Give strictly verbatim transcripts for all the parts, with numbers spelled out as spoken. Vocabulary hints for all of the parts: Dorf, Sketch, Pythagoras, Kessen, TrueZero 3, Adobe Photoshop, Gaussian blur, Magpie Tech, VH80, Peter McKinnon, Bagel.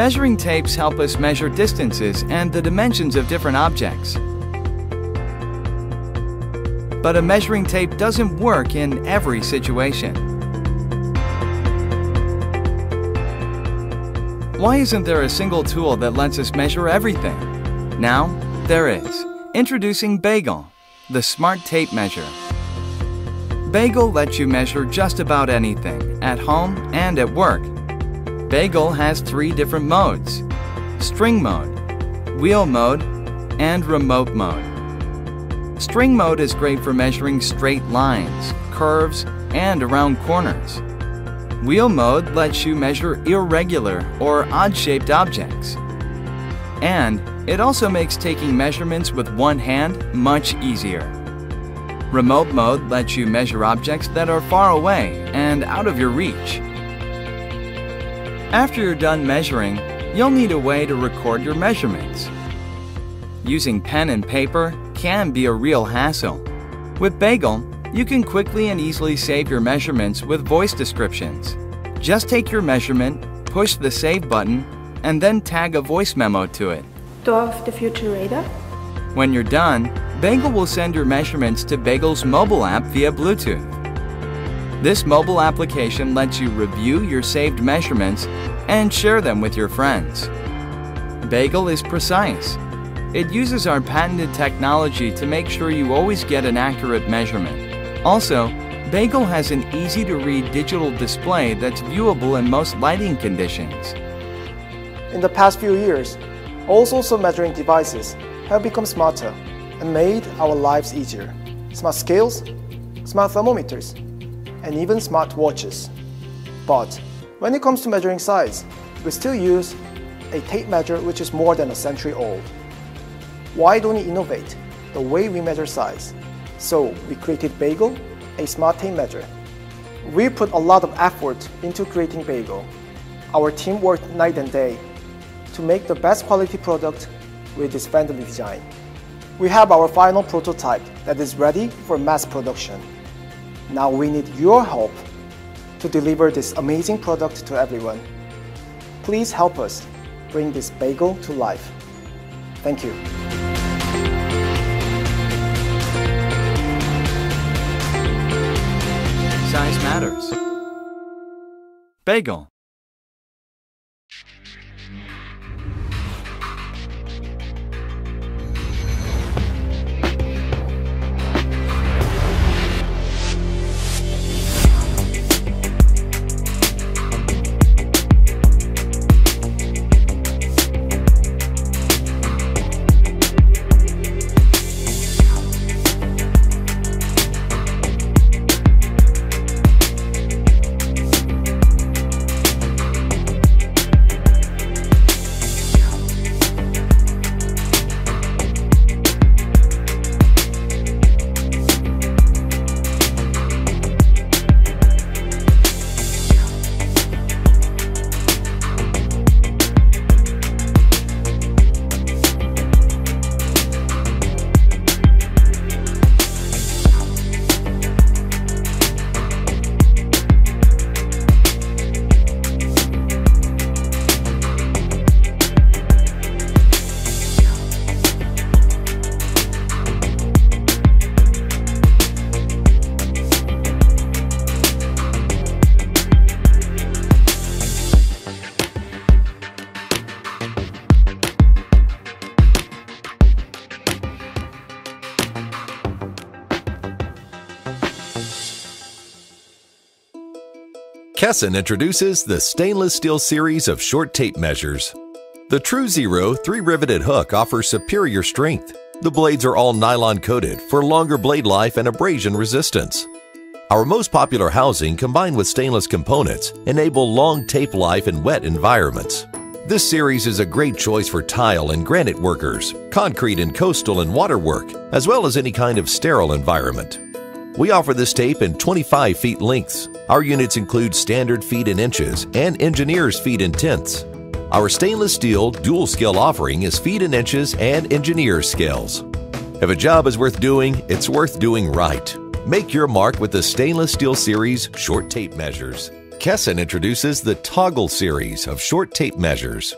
Measuring tapes help us measure distances and the dimensions of different objects. But a measuring tape doesn't work in every situation. Why isn't there a single tool that lets us measure everything? Now, there is. Introducing Bagel, the smart tape measure. Bagel lets you measure just about anything, at home and at work. Bagel has three different modes: string mode, wheel mode, and remote mode. String mode is great for measuring straight lines, curves, and around corners. Wheel mode lets you measure irregular or odd-shaped objects. And it also makes taking measurements with one hand much easier. Remote mode lets you measure objects that are far away and out of your reach. After you're done measuring, you'll need a way to record your measurements. Using pen and paper can be a real hassle. With Bagel, you can quickly and easily save your measurements with voice descriptions. Just take your measurement, push the save button, and then tag a voice memo to it. Dorf, the future radar. When you're done, Bagel will send your measurements to Bagel's mobile app via Bluetooth. This mobile application lets you review your saved measurements and share them with your friends. Bagel is precise. It uses our patented technology to make sure you always get an accurate measurement. Also, Bagel has an easy-to-read digital display that's viewable in most lighting conditions. In the past few years, all sorts of measuring devices have become smarter and made our lives easier. Smart scales, smart thermometers, and even smart watches. But when it comes to measuring size, we still use a tape measure which is more than a century old. Why don't we innovate the way we measure size? So we created Bagel, a smart tape measure. We put a lot of effort into creating Bagel. Our team worked night and day to make the best quality product with this friendly design. We have our final prototype that is ready for mass production. Now we need your help to deliver this amazing product to everyone. Please help us bring this Bagel to life. Thank you. Size matters. Bagel. Kessen introduces the stainless steel series of short tape measures. The TrueZero three riveted hook offers superior strength. The blades are all nylon coated for longer blade life and abrasion resistance. Our most popular housing combined with stainless components enable long tape life in wet environments. This series is a great choice for tile and granite workers, concrete and coastal and water work, as well as any kind of sterile environment. We offer this tape in twenty-five feet lengths. Our units include standard feet in inches and engineer's feet in tenths. Our stainless steel dual scale offering is feet in inches and engineer's scales. If a job is worth doing, it's worth doing right. Make your mark with the stainless steel series short tape measures. Kessen introduces the Toggle series of short tape measures.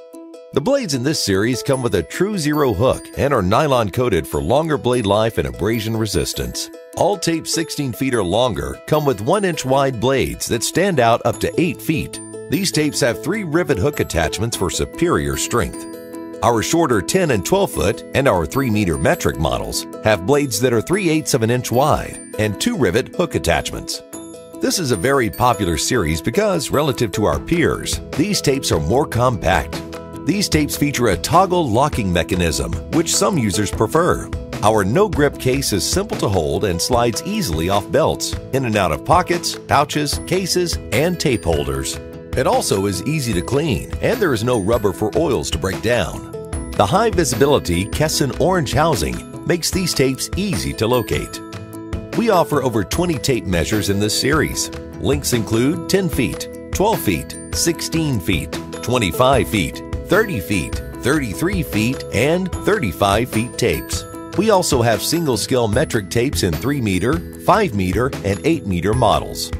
The blades in this series come with a TrueZero hook and are nylon coated for longer blade life and abrasion resistance. All tapes sixteen feet or longer come with one inch wide blades that stand out up to eight feet. These tapes have three rivet hook attachments for superior strength. Our shorter ten and twelve foot and our three meter metric models have blades that are three eighths of an inch wide and two rivet hook attachments. This is a very popular series because, relative to our peers, these tapes are more compact. These tapes feature a toggle locking mechanism, which some users prefer. Our no-grip case is simple to hold and slides easily off belts, in and out of pockets, pouches, cases, and tape holders. It also is easy to clean, and there is no rubber for oils to break down. The high-visibility Kessen orange housing makes these tapes easy to locate. We offer over twenty tape measures in this series. Lengths include ten feet, twelve feet, sixteen feet, twenty-five feet, thirty feet, thirty-three feet, and thirty-five feet tapes. We also have single-scale metric tapes in three meter, five meter, and eight meter models.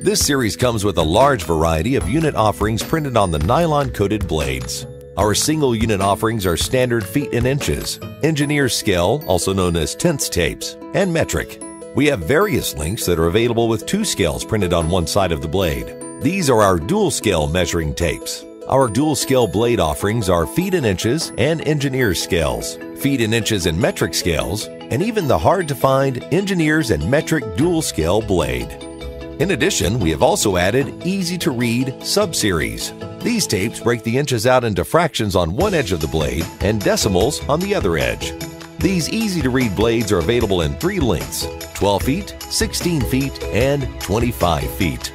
This series comes with a large variety of unit offerings printed on the nylon-coated blades. Our single-unit offerings are standard feet and inches, engineer's scale, also known as tenths tapes, and metric. We have various lengths that are available with two scales printed on one side of the blade. These are our dual-scale measuring tapes. Our dual-scale blade offerings are feet and inches and engineer's scales, feet and inches and metric scales, and even the hard-to-find engineer's and metric dual-scale blade. In addition, we have also added easy-to-read sub-series. These tapes break the inches out into fractions on one edge of the blade and decimals on the other edge. These easy-to-read blades are available in three lengths, twelve feet, sixteen feet, and twenty-five feet.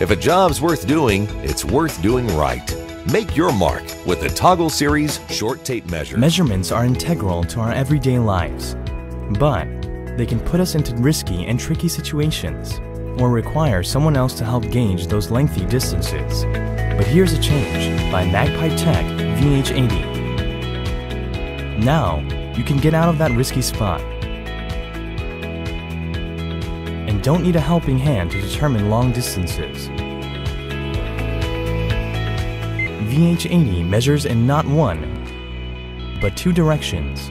If a job's worth doing, it's worth doing right. Make your mark with the Toggle Series Short Tape Measure. Measurements are integral to our everyday lives, but they can put us into risky and tricky situations or require someone else to help gauge those lengthy distances. But here's a change by Magpie Tech V H eighty. Now, you can get out of that risky spot and don't need a helping hand to determine long distances. V H eighty measures in not one, but two directions.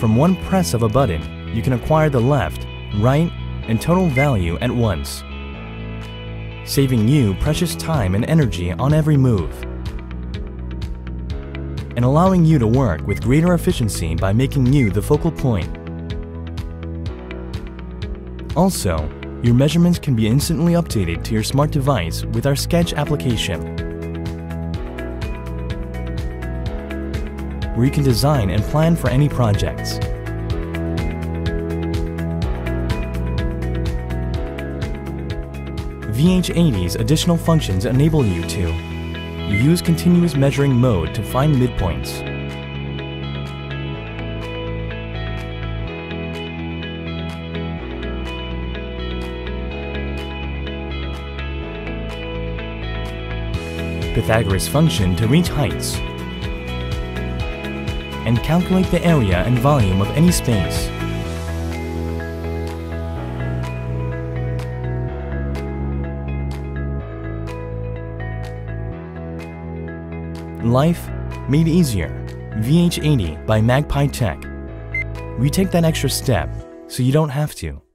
From one press of a button, you can acquire the left, right, and total value at once, saving you precious time and energy on every move, and allowing you to work with greater efficiency by making you the focal point. Also, your measurements can be instantly updated to your smart device with our Sketch application, where you can design and plan for any projects. V H eighty's additional functions enable you to use continuous measuring mode to find midpoints, Pythagoras function to reach heights, and calculate the area and volume of any space. Life made easier. V H eighty by Magpie Tech. We take that extra step so you don't have to.